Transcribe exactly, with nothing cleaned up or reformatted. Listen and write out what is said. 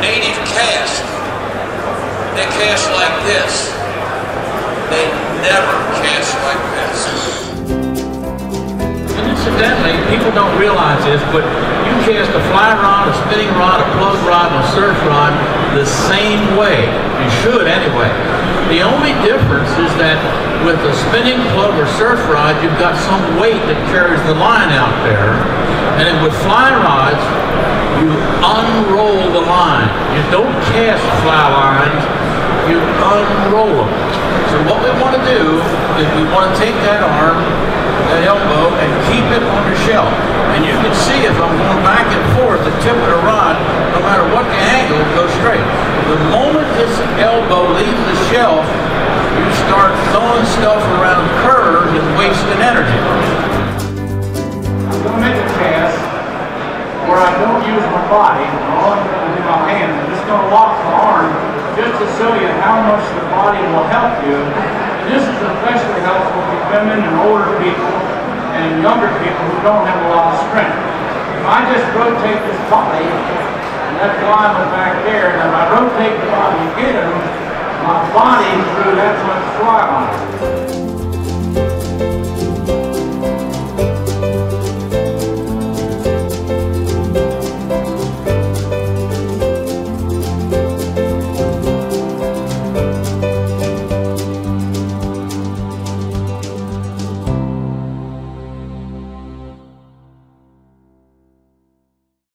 native cast. They cast like this. They never cast like this. And incidentally, people don't realize this, but you cast a fly rod, a spinning rod, a plug rod, and a surf rod the same way. You should anyway. The only difference is that with a spinning plug or surf rod, you've got some weight that carries the line out there. And then with fly rods, you unroll the line. You don't cast fly lines, you unroll them. So what we want to do is we want to take that arm, that elbow, and keep it on your shell. And you can see if I'm going back and forth, the tip of the rod, no matter what the angle, it goes straight. The moment this elbow leaves the shelf, you start throwing stuff around curves and wasting energy. I'm going to make a cast where I don't use my body, all I'm going to do my hands. I'm just going to lock my arm just to show you how much the body will help you. And this is especially helpful for women and older people and younger people who don't have a lot of strength. If I just rotate this body, and that line was back there, and if I rotate the body again, my body through that much fly on it.